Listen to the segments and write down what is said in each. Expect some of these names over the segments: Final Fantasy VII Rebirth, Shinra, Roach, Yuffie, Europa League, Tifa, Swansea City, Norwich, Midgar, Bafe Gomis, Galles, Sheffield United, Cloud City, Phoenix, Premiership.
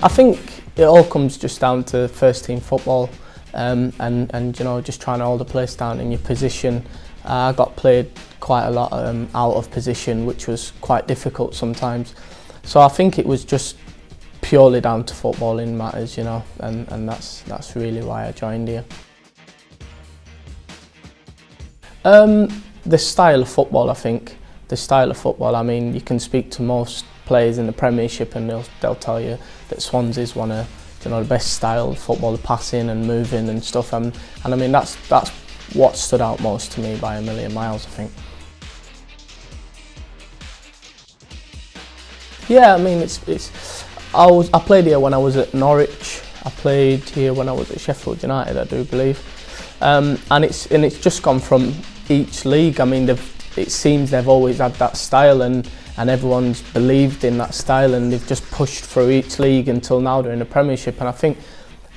I think it all comes just down to first team football, and you know, just trying to hold the place down in your position. I got played quite a lot out of position, which was quite difficult sometimes. So I think it was just purely down to footballing matters, you know, and that's really why I joined here. The style of football, I think. The style of football, I mean, you can speak to most players in the Premiership and they'll tell you that Swansea's one of, you know, the best style of football, passing and moving and stuff, and I mean that's what stood out most to me by a million miles, I think. Yeah, I mean I played here when I was at Norwich. I played here when I was at Sheffield United, I do believe, and it's just gone from each league. I mean, it seems they've always had that style, and everyone's believed in that style, and they've just pushed through each league until now they're in the Premiership. And I think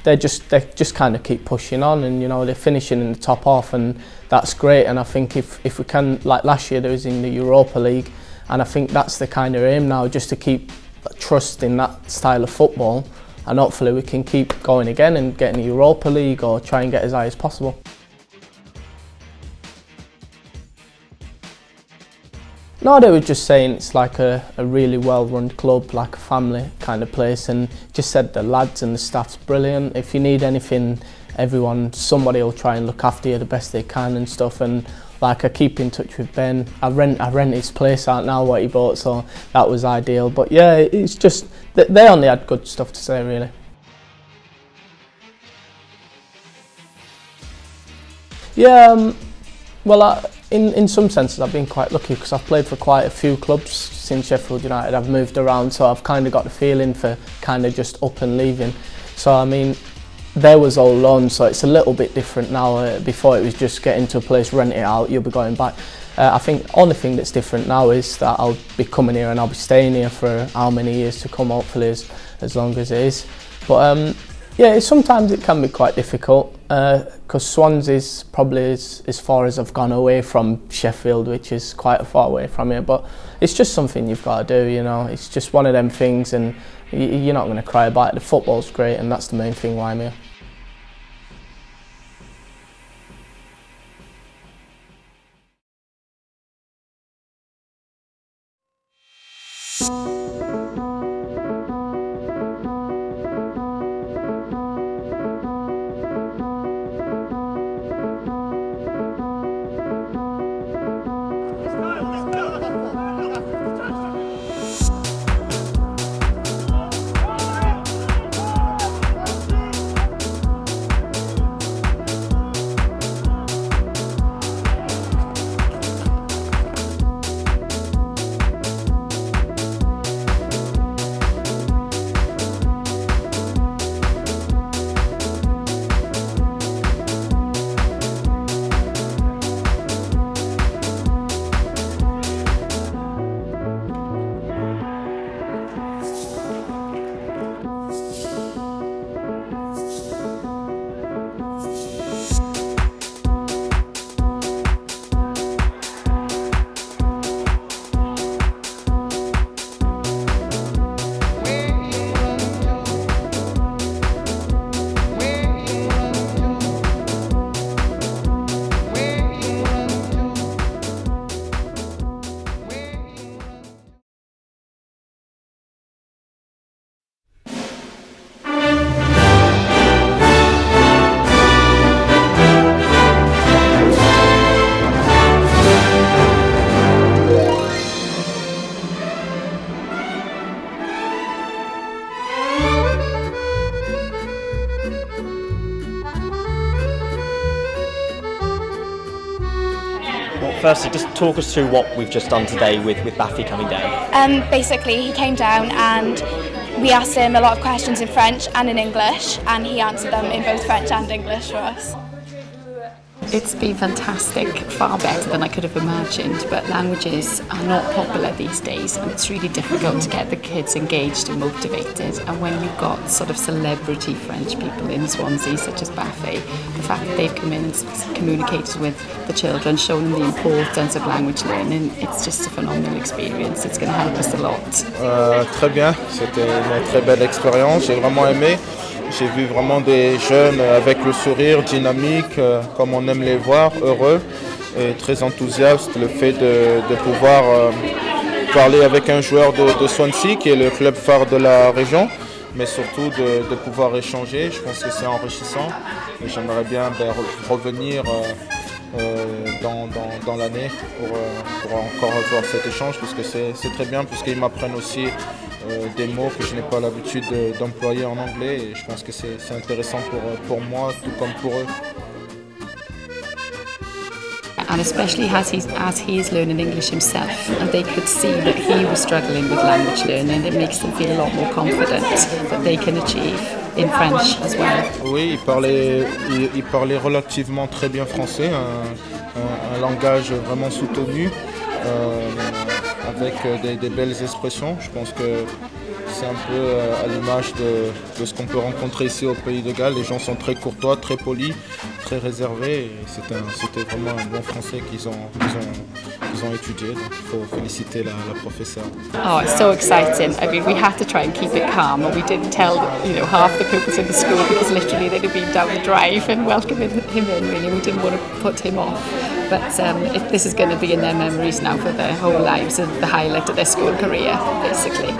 they just kind of keep pushing on, and you know, they're finishing in the top half, and that's great. And I think if we can, like last year they was in the Europa League, and I think that's the kind of aim now, just to keep trust in that style of football, and hopefully we can keep going again and get in the Europa League or try and get as high as possible. No, they were just saying it's like a really well-run club, like a family kind of place, and just said the lads and the staff's brilliant. If you need anything, somebody will try and look after you the best they can and stuff. And like, I keep in touch with Ben. I rent his place out now, what he bought, so that was ideal. But yeah, it's just they only had good stuff to say, really. Yeah. Well, in some senses I've been quite lucky because I've played for quite a few clubs since Sheffield United. I've moved around, so I've kind of got the feeling for kind of just up and leaving. So I mean, there was all loan, so it's a little bit different now. Before it was just get into a place, rent it out, you'll be going back. I think the only thing that's different now is that I'll be coming here and I'll be staying here for how many years to come, hopefully as long as it is. But yeah, sometimes it can be quite difficult because Swansea's probably as far as I've gone away from Sheffield, which is quite far away from here, but it's just something you've got to do, you know. It's just one of them things, and you're not going to cry about it. The football's great, and that's the main thing why I'm here. Firstly, just talk us through what we've just done today with Bafe coming down. Basically, he came down and we asked him a lot of questions in French and in English, and he answered them in both French and English for us. It's been fantastic, far better than I could have imagined, but languages are not popular these days and it's really difficult to get the kids engaged and motivated, and when you've got sort of celebrity French people in Swansea such as Bafe, the fact that they've come in and communicated with the children, shown them the importance of language learning, it's just a phenomenal experience, it's going to help us a lot. Très bien, c'était une très belle expérience, j'ai vraiment aimé. J'ai vu vraiment des jeunes avec le sourire dynamique, comme on aime les voir, heureux et très enthousiastes. Le fait de pouvoir parler avec un joueur de Swansea, qui est le club phare de la région, mais surtout de pouvoir échanger, je pense que c'est enrichissant. Et j'aimerais bien revenir dans l'année pour encore avoir cet échange, parce que c'est très bien, puisqu'ils m'apprennent aussi des mots que je n'ai pas l'habitude d'employer en anglais, et je pense que c'est intéressant pour moi tout comme pour eux. And especially as he's learning English himself, and they could see that he was struggling with language learning, it makes them feel a lot more confident that they can achieve in French as well. Oui, il parlait relativement très bien français, un langage vraiment soutenu, avec des belles expressions. Je pense que c'est un peu à l'image de ce qu'on peut rencontrer ici au pays de Galles. Les gens sont très courtois, très polis, très réservés. C'était vraiment un bon français qu'ils ont étudié. Donc il faut féliciter la professeure. Oh, it's so exciting. I mean, we had to try and keep it calm, and we didn't tell, you know, half the pupils in the school, because literally they'd have been down the drive and welcoming him in. Really, we didn't want to put him off. But this is going to be in their memories now for their whole lives, and the highlight of their school career, basically.